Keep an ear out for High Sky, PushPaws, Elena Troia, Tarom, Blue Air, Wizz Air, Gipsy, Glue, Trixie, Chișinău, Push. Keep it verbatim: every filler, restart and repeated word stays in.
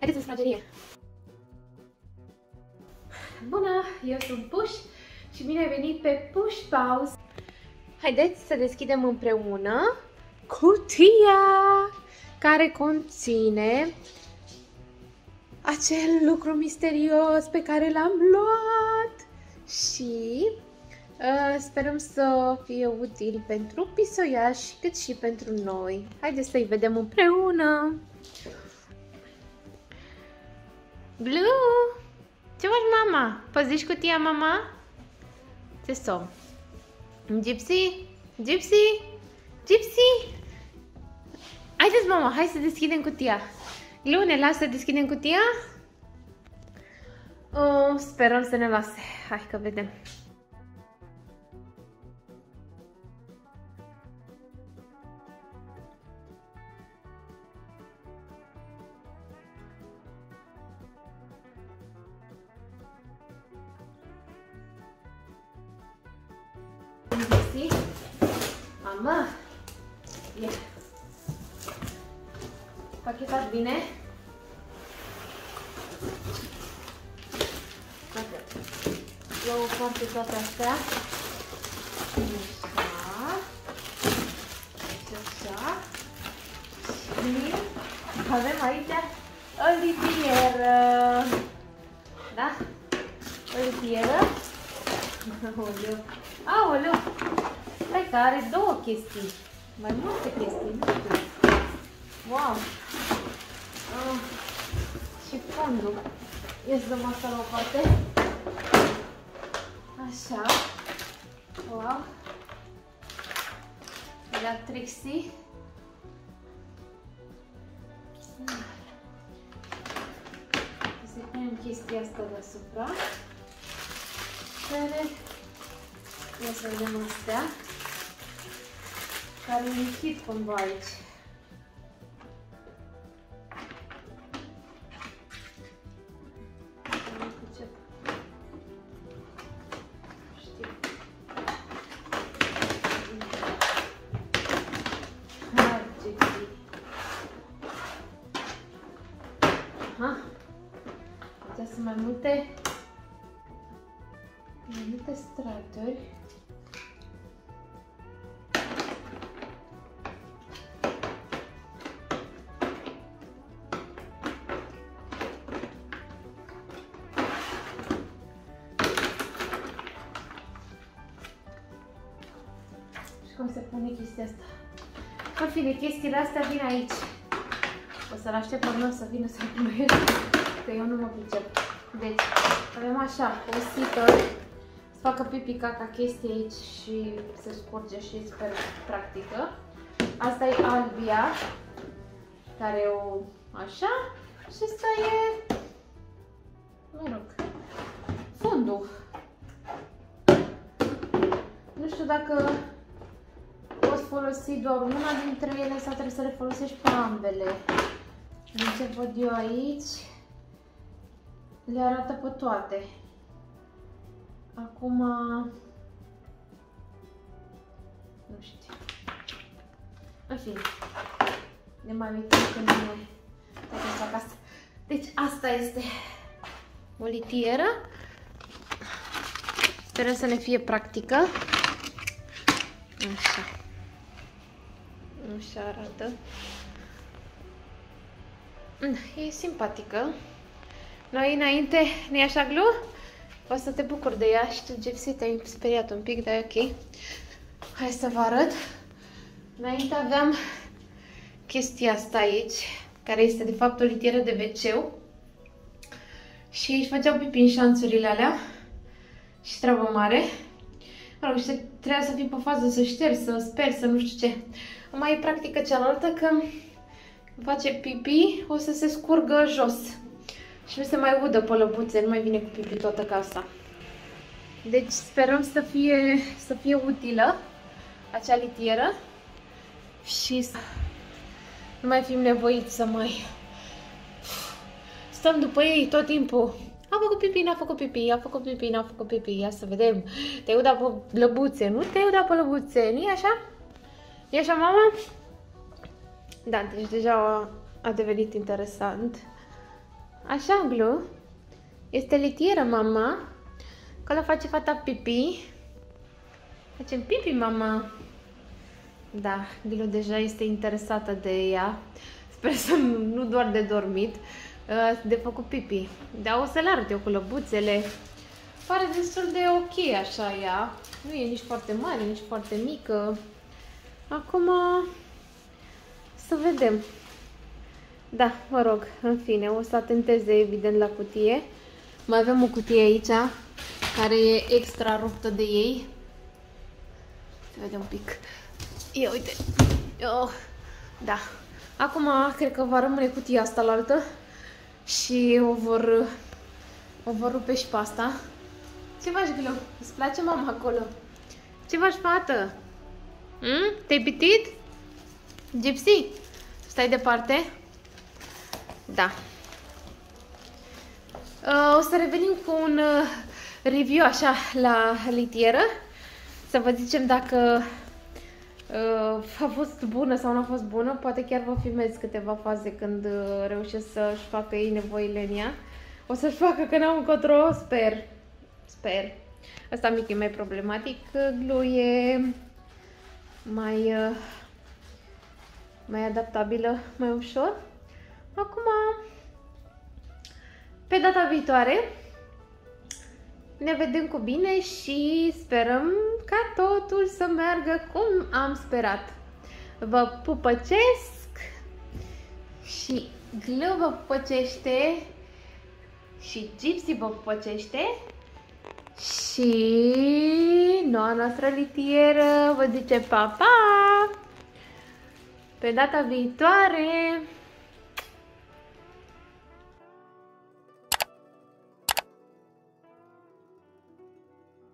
Haideți în sufragerie! Bună! Eu sunt Push și bine ai venit pe PushPaws! Haideți să deschidem împreună cutia care conține acel lucru misterios pe care l-am luat și uh, sperăm să fie util pentru pisoiași cât și pentru noi. Haideți să-i vedem împreună! Glue! Ce faci, mama? Păziști cutia, mama? Ce somn? Gipsy? Gipsy? Gipsy? Haideți, mama, hai să deschidem cutia! Glue, ne lasă să deschidem cutia? Oh, sperăm să ne lase. Hai că vedem. Mama! Ia! Pachetat bine? Eu fac toate astea. Așa. Așa. Și avem aici o litieră. Da? O litieră. Aoleu! Aoleu! Că are două chestii, mai multe chestii, nu știu. Wow! Ah, și fondul. Ia să dăm asta la o parte. Așa. Wow! De la Trixie. Să punem chestia asta deasupra. Care... Ia să vedem astea. Care îi închid cumva aici. Știu. Hai, ce zic. Aha. Aici sunt mai multe, mai multe straturi. Cum se pune chestia asta? În fine, chestiile astea vin aici. O să-l aștept pe meu să vină să primească, că eu nu mă pricep. Deci, avem așa, o sită, să facă pipi caca chestii aici și se scurge și sper practică. Asta e albia, care o așa, și asta e, mă rog, fundul. Nu știu dacă folosi doar una dintre ele sau trebuie să le folosești pe ambele. Din ce văd eu aici, le arată pe toate. Acum, nu știu. În fine, ne mai uităm când ne fac asta. Deci asta este o litieră. Sperăm să ne fie practică. Așa. Așa arată. E simpatică. Noi înainte nu-i așa, Glue? O să te bucur de ea. Știu, Gipsy, te-ai speriat un pic, dar e ok. Hai să vă arăt. Înainte aveam chestia asta aici, care este de fapt o litieră de ve ce. Și își făceau pipi în șanțurile alea. Și treabă mare. Mă rog, și trebuia să fii pe fază, să ștergi, să speri, să nu știu ce. Mai e practică cealaltă, că face pipi, o să se scurgă jos. Și nu se mai udă pe lăbuțe, nu mai vine cu pipi toată casa. Deci sperăm să fie, să fie utilă acea litieră. Și să nu mai fim nevoiți să mai stăm după ei tot timpul. A făcut pipi, n-a făcut pipi, a făcut pipi, n-a făcut pipi. Ia să vedem. Te uda pe lăbuțe, nu te uda pe lăbuțe, nu-i așa? E așa, mama? Da, deci deja a devenit interesant. Așa, Glue. Este litieră, mama. Acolo face fata pipi. Facem pipi, mama. Da, Glue deja este interesată de ea. Sper să nu doar de dormit, de făcut pipi. Dar o să-l arăt eu cu lăbuțele. Pare destul de ok așa ea. Nu e nici foarte mare, nici foarte mică. Acum să vedem. Da, mă rog, în fine, o să atenteze evident la cutie. Mai avem o cutie aici, care e extra ruptă de ei. Să vedem un pic. Ia uite. Oh, da. Acum cred că va rămâne cutia asta la altă și o vor, o vor rupe și pe asta. Ce faci, Glou? Îți place mama acolo? Ce faci, fată? Mm? Te-ai pitit? Gipsy? Stai departe? Da. O să revenim cu un review așa la litieră. Să vă zicem dacă a fost bună sau nu a fost bună. Poate chiar vă filmez câteva faze când reușesc să-și facă ei nevoile în ea. O să-și facă, că n-au încotro, sper. Sper. Asta mic e mai problematic. Glue e mai, mai adaptabilă, mai ușor. Acum, pe data viitoare, ne vedem cu bine și sperăm ca totul să meargă cum am sperat. Vă pupăcesc și Glue vă pupăcește și Gipsy vă pupăcește și noua noastră litieră vă zice pa, pa! Pe data viitoare!